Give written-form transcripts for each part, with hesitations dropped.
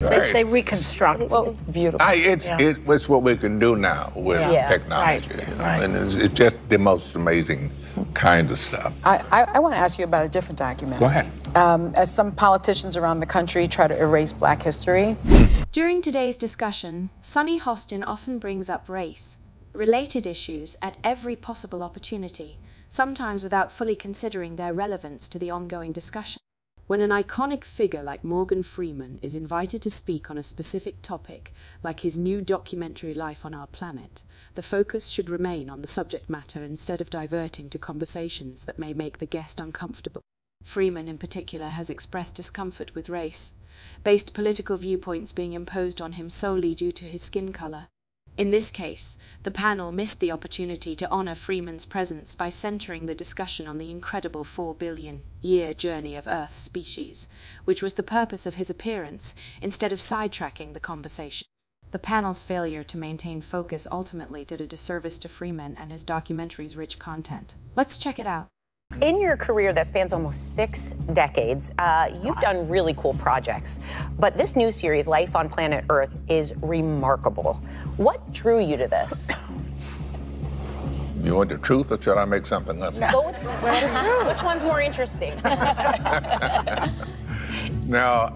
They reconstruct. Well, it's beautiful. It's what we can do now with technology. Right. You know? Right. And it's just the most amazing kind of stuff. I want to ask you about a different document. Go ahead. As some politicians around the country try to erase black history. During today's discussion, Sonny Hostin often brings up race, related issues at every possible opportunity, sometimes without fully considering their relevance to the ongoing discussion. When an iconic figure like Morgan Freeman is invited to speak on a specific topic, like his new documentary Life on Our Planet, the focus should remain on the subject matter instead of diverting to conversations that may make the guest uncomfortable. Freeman in particular has expressed discomfort with race-based political viewpoints being imposed on him solely due to his skin color. In this case, the panel missed the opportunity to honor Freeman's presence by centering the discussion on the incredible 4-billion-year journey of Earth species, which was the purpose of his appearance, instead of sidetracking the conversation. The panel's failure to maintain focus ultimately did a disservice to Freeman and his documentary's rich content. Let's check it out. In your career that spans almost 6 decades, you've done really cool projects, but this new series, Life on Planet Earth, is remarkable. What drew you to this? You want the truth, or should I make something up? No. Go with the truth. Which one's more interesting? Now,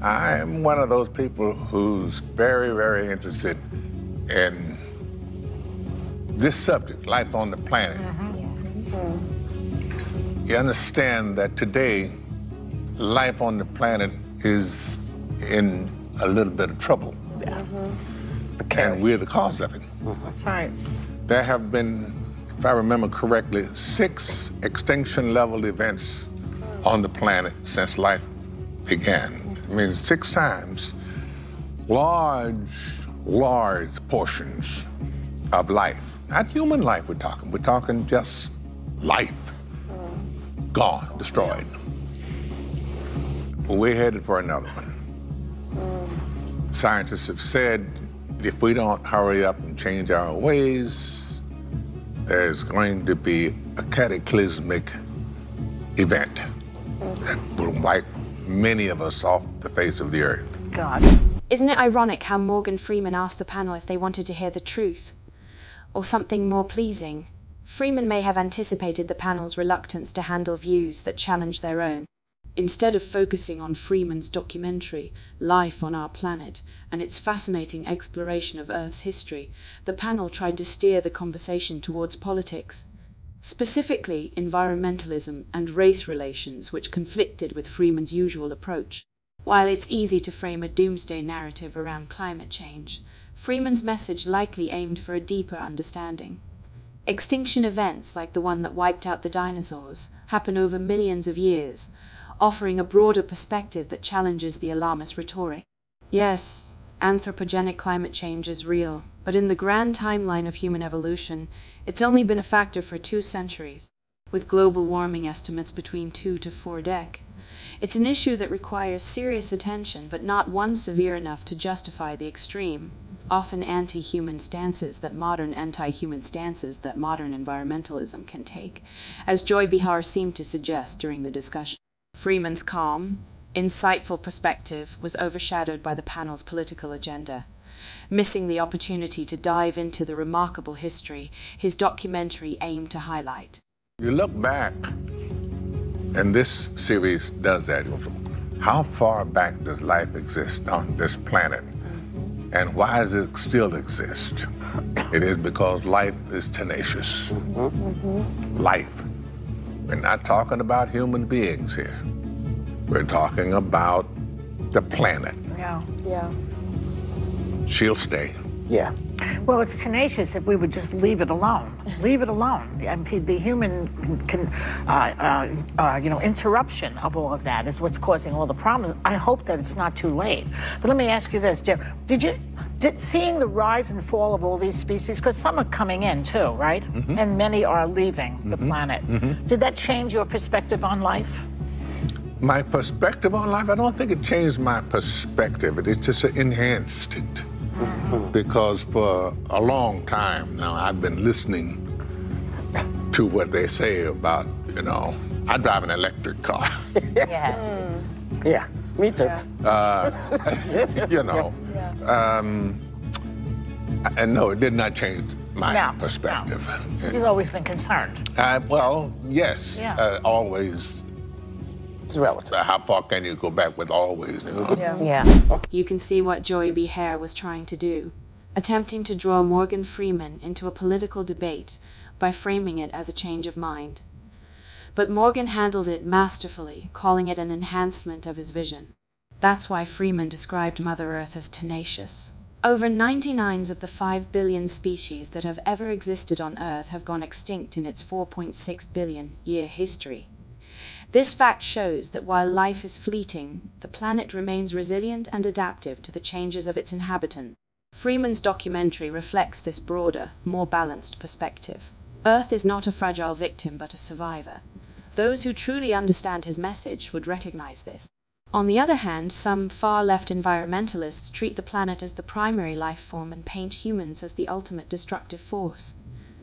I'm one of those people who's very, very interested in this subject, life on the planet. You understand that today, life on the planet is in a little bit of trouble. And we're the cause of it. That's right. There have been, if I remember correctly, 6 extinction-level events on the planet since life began. I mean, 6 times, large portions of life. Not human life we're talking. We're talking just life. Gone, destroyed. But we're headed for another one. Scientists have said if we don't hurry up and change our ways, there's going to be a cataclysmic event that will wipe many of us off the face of the earth. God. Isn't it ironic how Morgan Freeman asked the panel if they wanted to hear the truth or something more pleasing? Freeman may have anticipated the panel's reluctance to handle views that challenge their own. Instead of focusing on Freeman's documentary, Life on Our Planet, and its fascinating exploration of Earth's history, the panel tried to steer the conversation towards politics, specifically environmentalism and race relations, which conflicted with Freeman's usual approach. While it's easy to frame a doomsday narrative around climate change, Freeman's message likely aimed for a deeper understanding. Extinction events like the one that wiped out the dinosaurs happen over millions of years, offering a broader perspective that challenges the alarmist rhetoric. Yes, anthropogenic climate change is real, but in the grand timeline of human evolution, it's only been a factor for 2 centuries, with global warming estimates between 2 to 4 decades. It's an issue that requires serious attention, but not one severe enough to justify the extreme, often anti-human stances that modern environmentalism can take, as Joy Behar seemed to suggest during the discussion. Freeman's calm, insightful perspective was overshadowed by the panel's political agenda, missing the opportunity to dive into the remarkable history his documentary aimed to highlight. You look back, and this series does that. How far back does life exist on this planet? And why does it still exist? It is because life is tenacious. Life. We're not talking about human beings here. We're talking about the planet. Yeah. She'll stay. Yeah. Well, it's tenacious if we would just leave it alone. Leave it alone. And the human interruption of all of that is what's causing all the problems. I hope that it's not too late. But let me ask you this, Jim. Did seeing the rise and fall of all these species, because some are coming in too, right? And many are leaving the planet. Did that change your perspective on life? My perspective on life? I don't think it changed my perspective. It just enhanced it. Because for a long time now, I've been listening to what they say about, I drive an electric car. Yeah. Me too. Yeah. You know. Yeah. And no, it did not change my perspective. No. You've always been concerned. Well, yes. Yeah. Always. It's relative. How far can you go back with always? You know? Yeah. Yeah. You can see what Joy Behar was trying to do, attempting to draw Morgan Freeman into a political debate by framing it as a change of mind. But Morgan handled it masterfully, calling it an enhancement of his vision. That's why Freeman described Mother Earth as tenacious. Over 99% of the 5 billion species that have ever existed on Earth have gone extinct in its 4.6 billion year history. This fact shows that while life is fleeting, the planet remains resilient and adaptive to the changes of its inhabitants. Freeman's documentary reflects this broader, more balanced perspective. Earth is not a fragile victim but a survivor. Those who truly understand his message would recognize this. On the other hand, some far-left environmentalists treat the planet as the primary life form and paint humans as the ultimate destructive force.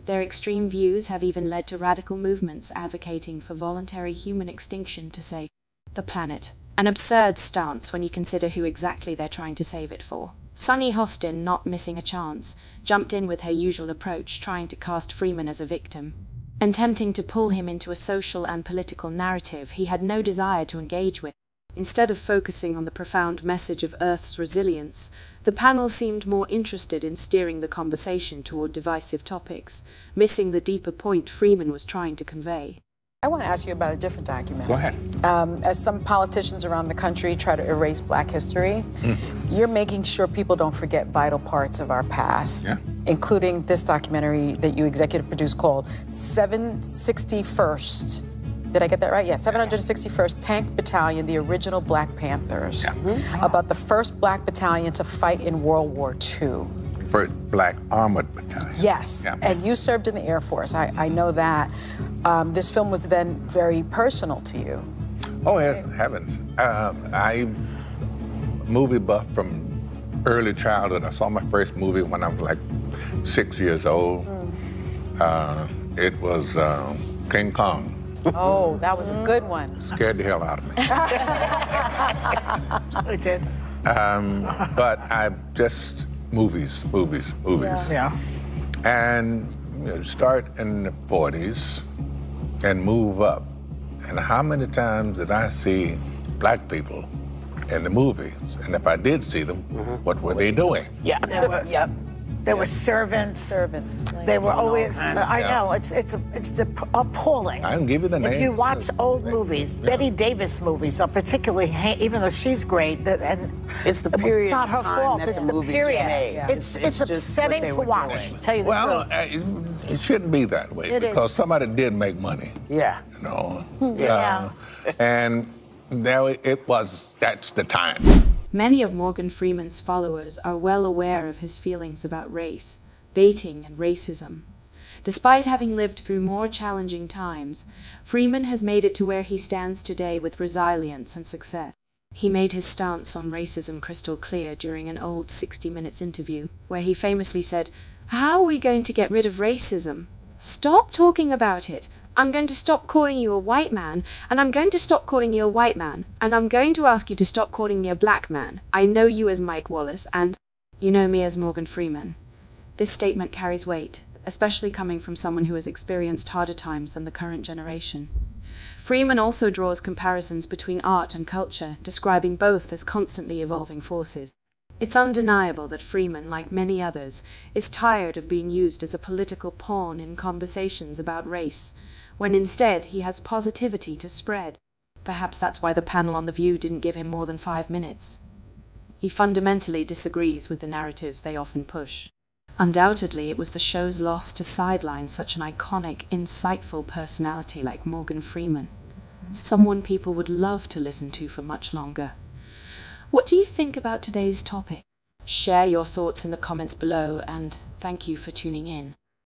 Their extreme views have even led to radical movements advocating for voluntary human extinction to save the planet. An absurd stance when you consider who exactly they're trying to save it for. Sonny Hostin, not missing a chance, jumped in with her usual approach, trying to cast Freeman as a victim and attempting to pull him into a social and political narrative he had no desire to engage with. Instead of focusing on the profound message of Earth's resilience, the panel seemed more interested in steering the conversation toward divisive topics, missing the deeper point Freeman was trying to convey. I want to ask you about a different document. Go ahead. As some politicians around the country try to erase black history, you're making sure people don't forget vital parts of our past, including this documentary that you executive produced called 761st. Did I get that right? Yeah, 761st Tank Battalion, the original Black Panthers, about the first black battalion to fight in World War II. First black armored battalion. Yes, and you served in the Air Force. I know that. This film was then very personal to you. Oh, yes, heavens. I movie buff from early childhood. I saw my first movie when I was like 6 years old. It was King Kong. Oh, that was a good one. Scared the hell out of me. It did. But I just, movies. Yeah. And you know, start in the 40s and move up. And how many times did I see black people in the movies? And if I did see them, what were they doing? Yeah. There were servants. Like, they were always. I know it's appalling. I can give you the name. If you watch old movies, Betty Davis movies are particularly, even though she's great, and it's the period. It's not her fault. It's the period. It's upsetting to watch. Tell you the truth. Well, it shouldn't be that way because somebody did make money. Yeah. You know. Yeah. And there it was. That's the time. Many of Morgan Freeman's followers are well aware of his feelings about race, baiting, and racism. Despite having lived through more challenging times, Freeman has made it to where he stands today with resilience and success. He made his stance on racism crystal clear during an old 60 Minutes interview, where he famously said, "How are we going to get rid of racism? Stop talking about it. I'm going to stop calling you a white man, and I'm going to stop calling you a white man, and I'm going to ask you to stop calling me a black man. I know you as Mike Wallace, and you know me as Morgan Freeman." This statement carries weight, especially coming from someone who has experienced harder times than the current generation. Freeman also draws comparisons between art and culture, describing both as constantly evolving forces. It's undeniable that Freeman, like many others, is tired of being used as a political pawn in conversations about race, when instead he has positivity to spread. Perhaps that's why the panel on The View didn't give him more than 5 minutes. He fundamentally disagrees with the narratives they often push. Undoubtedly, it was the show's loss to sideline such an iconic, insightful personality like Morgan Freeman, someone people would love to listen to for much longer. What do you think about today's topic? Share your thoughts in the comments below, and thank you for tuning in.